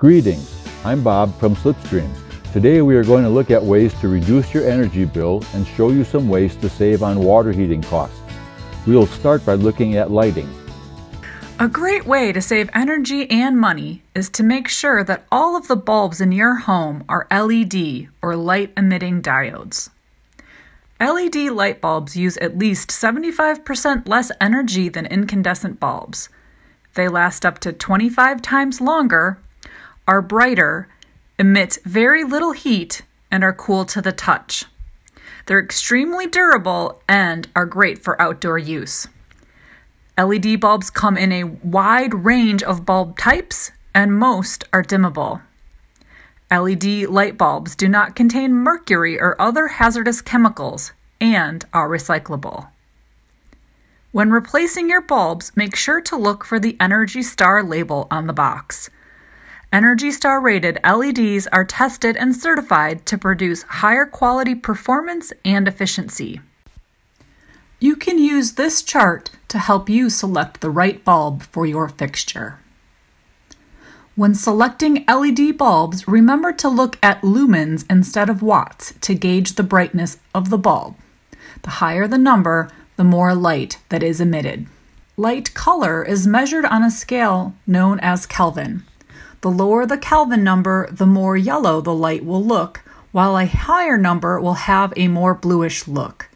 Greetings, I'm Bob from Slipstream. Today we are going to look at ways to reduce your energy bill and show you some ways to save on water heating costs. We will start by looking at lighting. A great way to save energy and money is to make sure that all of the bulbs in your home are LED or light emitting diodes. LED light bulbs use at least 75% less energy than incandescent bulbs. They last up to 25 times longer, are brighter, emit very little heat, and are cool to the touch. They're extremely durable and are great for outdoor use. LED bulbs come in a wide range of bulb types, and most are dimmable. LED light bulbs do not contain mercury or other hazardous chemicals and are recyclable. When replacing your bulbs, make sure to look for the Energy Star label on the box. Energy Star rated LEDs are tested and certified to produce higher quality performance and efficiency. You can use this chart to help you select the right bulb for your fixture. When selecting LED bulbs, remember to look at lumens instead of watts to gauge the brightness of the bulb. The higher the number, the more light that is emitted. Light color is measured on a scale known as Kelvin. The lower the Kelvin number, the more yellow the light will look, while a higher number will have a more bluish look.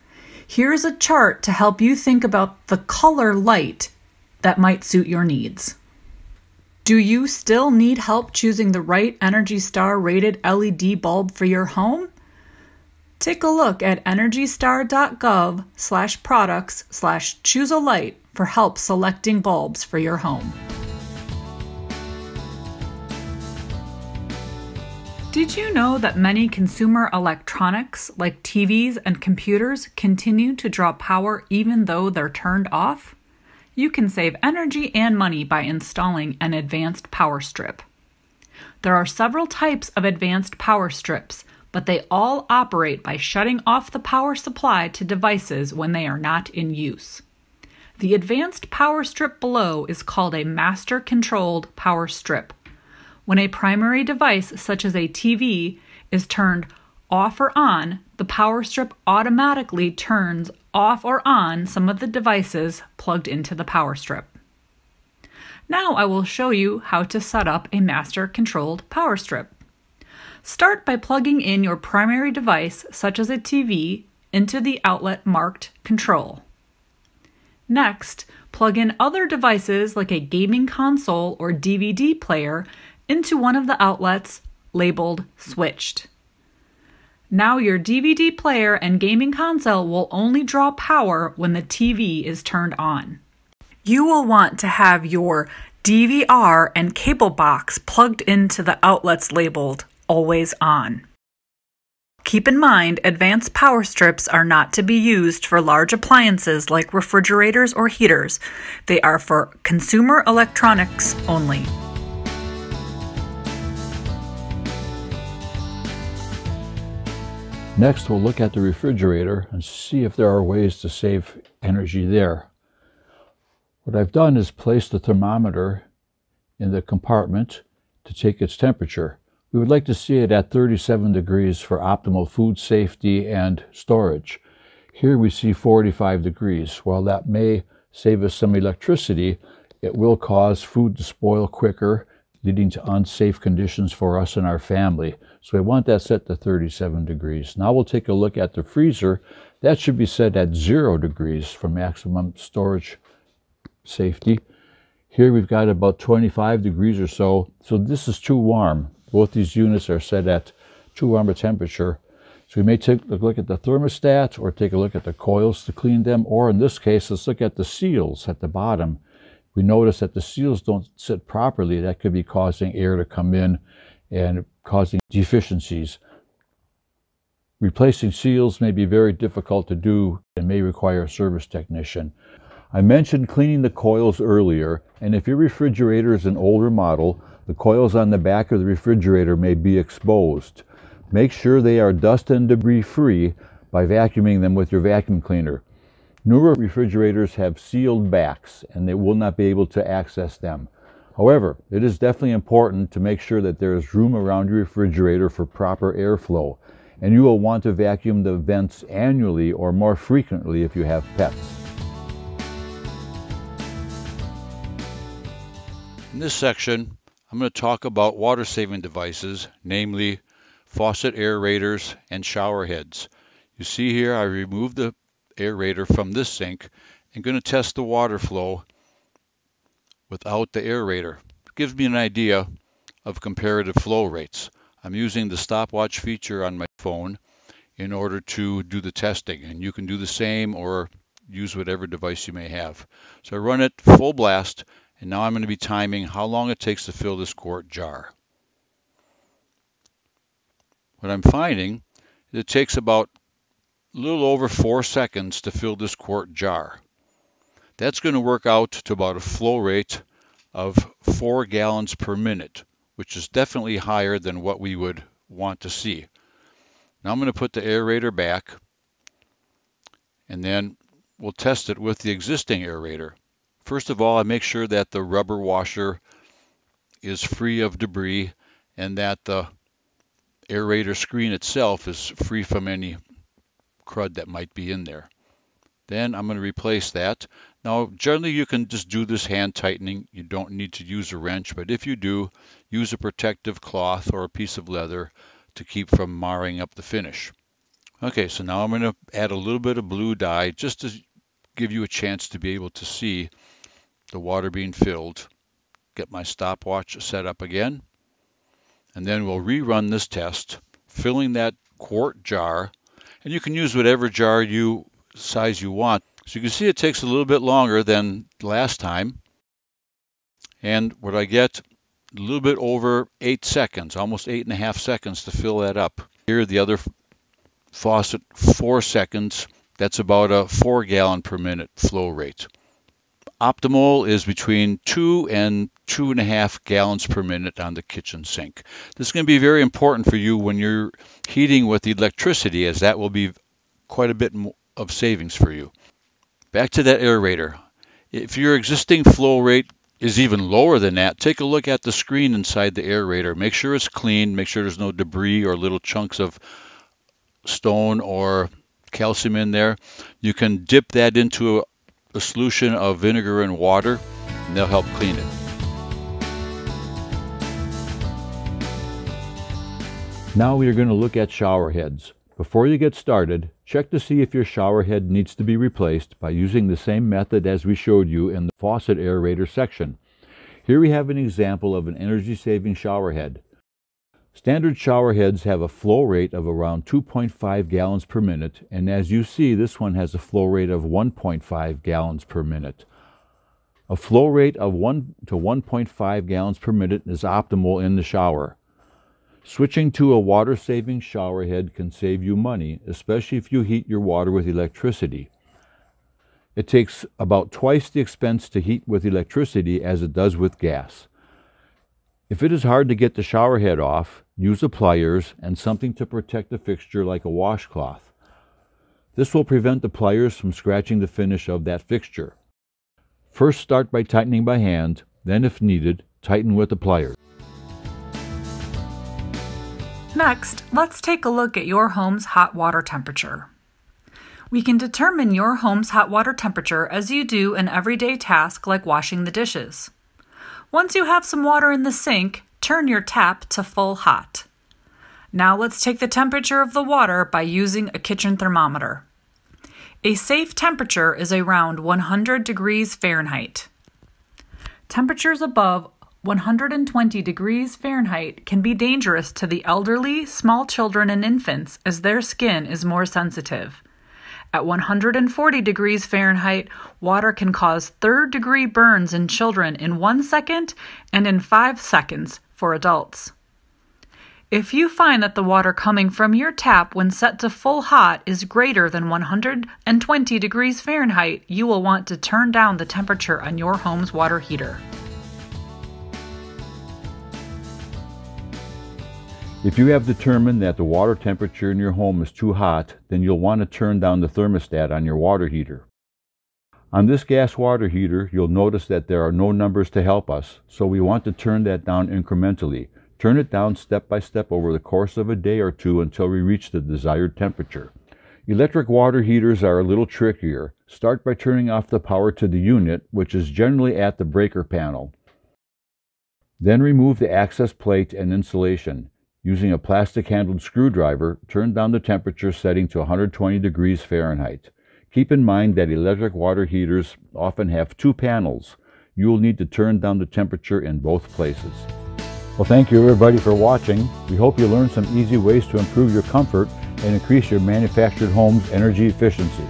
Here's a chart to help you think about the color light that might suit your needs. Do you still need help choosing the right Energy Star rated LED bulb for your home? Take a look at energystar.gov/products/choose-a-light for help selecting bulbs for your home. Did you know that many consumer electronics, like TVs and computers, continue to draw power even though they're turned off? You can save energy and money by installing an advanced power strip. There are several types of advanced power strips, but they all operate by shutting off the power supply to devices when they are not in use. The advanced power strip below is called a master-controlled power strip. When a primary device, such as a TV, is turned off or on, the power strip automatically turns off or on some of the devices plugged into the power strip. Now I will show you how to set up a master-controlled power strip. Start by plugging in your primary device, such as a TV, into the outlet marked Control. Next, plug in other devices like a gaming console or DVD player into one of the outlets labeled Switched. Now your DVD player and gaming console will only draw power when the TV is turned on. You will want to have your DVR and cable box plugged into the outlets labeled Always On. Keep in mind, advanced power strips are not to be used for large appliances like refrigerators or heaters. They are for consumer electronics only. Next, we'll look at the refrigerator and see if there are ways to save energy there. What I've done is place the thermometer in the compartment to take its temperature. We would like to see it at 37 degrees for optimal food safety and storage. Here we see 45 degrees. While that may save us some electricity, it will cause food to spoil quicker, leading to unsafe conditions for us and our family. So we want that set to 37 degrees. Now we'll take a look at the freezer. That should be set at 0 degrees for maximum storage safety. Here we've got about 25 degrees or so. So this is too warm. Both these units are set at too warm a temperature. So we may take a look at the thermostat or take a look at the coils to clean them. Or in this case, let's look at the seals at the bottom. We notice that the seals don't sit properly. That could be causing air to come in and causing deficiencies. Replacing seals may be very difficult to do and may require a service technician. I mentioned cleaning the coils earlier, and if your refrigerator is an older model, the coils on the back of the refrigerator may be exposed. Make sure they are dust and debris free by vacuuming them with your vacuum cleaner. Newer refrigerators have sealed backs and they will not be able to access them. However, it is definitely important to make sure that there is room around your refrigerator for proper airflow, and you will want to vacuum the vents annually or more frequently if you have pets. In this section, I'm going to talk about water-saving devices, namely faucet aerators and shower heads. You see here I removed the aerator from this sink and going to test the water flow without the aerator. It gives me an idea of comparative flow rates. I'm using the stopwatch feature on my phone in order to do the testing, and you can do the same or use whatever device you may have. So I run it full blast, and now I'm going to be timing how long it takes to fill this quart jar. What I'm finding is it takes about a little over 4 seconds to fill this quart jar. That's going to work out to about a flow rate of 4 gallons per minute, which is definitely higher than what we would want to see. Now I'm going to put the aerator back, and then we'll test it with the existing aerator. First of all, I make sure that the rubber washer is free of debris and that the aerator screen itself is free from any crud that might be in there. Then I'm going to replace that. Now, generally you can just do this hand tightening. You don't need to use a wrench, but if you do, use a protective cloth or a piece of leather to keep from marring up the finish. Okay, so now I'm going to add a little bit of blue dye just to give you a chance to be able to see the water being filled. Get my stopwatch set up again, and then we'll rerun this test, filling that quart jar, and you can use whatever jar you size you want. So you can see it takes a little bit longer than last time, and what I get, a little bit over 8 seconds, almost 8.5 seconds to fill that up. Here the other faucet, 4 seconds. That's about a 4 gallon per minute flow rate. Optimal is between 2 and 2.5 gallons per minute on the kitchen sink. This is going to be very important for you when you're heating with electricity, as that will be quite a bit of savings for you. Back to that aerator. If your existing flow rate is even lower than that, take a look at the screen inside the aerator. Make sure it's clean. Make sure there's no debris or little chunks of stone or calcium in there. You can dip that into a solution of vinegar and water, and they'll help clean it. Now we are going to look at shower heads. Before you get started, check to see if your shower head needs to be replaced by using the same method as we showed you in the faucet aerator section. Here we have an example of an energy-saving shower head. Standard shower heads have a flow rate of around 2.5 gallons per minute, and as you see, this one has a flow rate of 1.5 gallons per minute. A flow rate of 1 to 1.5 gallons per minute is optimal in the shower. Switching to a water-saving shower head can save you money, especially if you heat your water with electricity. It takes about twice the expense to heat with electricity as it does with gas. If it is hard to get the shower head off, use the pliers and something to protect the fixture like a washcloth. This will prevent the pliers from scratching the finish of that fixture. First start by tightening by hand, then if needed, tighten with the pliers. Next, let's take a look at your home's hot water temperature. We can determine your home's hot water temperature as you do an everyday task like washing the dishes. Once you have some water in the sink, turn your tap to full hot. Now let's take the temperature of the water by using a kitchen thermometer. A safe temperature is around 100 degrees Fahrenheit. Temperatures above 120 degrees Fahrenheit can be dangerous to the elderly, small children, and infants, as their skin is more sensitive. At 140 degrees Fahrenheit, water can cause third-degree burns in children in 1 second and in 5 seconds for adults. If you find that the water coming from your tap when set to full hot is greater than 120 degrees Fahrenheit, you will want to turn down the temperature on your home's water heater. If you have determined that the water temperature in your home is too hot, then you'll want to turn down the thermostat on your water heater. On this gas water heater, you'll notice that there are no numbers to help us, so we want to turn that down incrementally. Turn it down step by step over the course of a day or two until we reach the desired temperature. Electric water heaters are a little trickier. Start by turning off the power to the unit, which is generally at the breaker panel. Then remove the access plate and insulation. Using a plastic-handled screwdriver, turn down the temperature setting to 120 degrees Fahrenheit. Keep in mind that electric water heaters often have two panels. You will need to turn down the temperature in both places. Well, thank you everybody for watching. We hope you learned some easy ways to improve your comfort and increase your manufactured home's energy efficiency.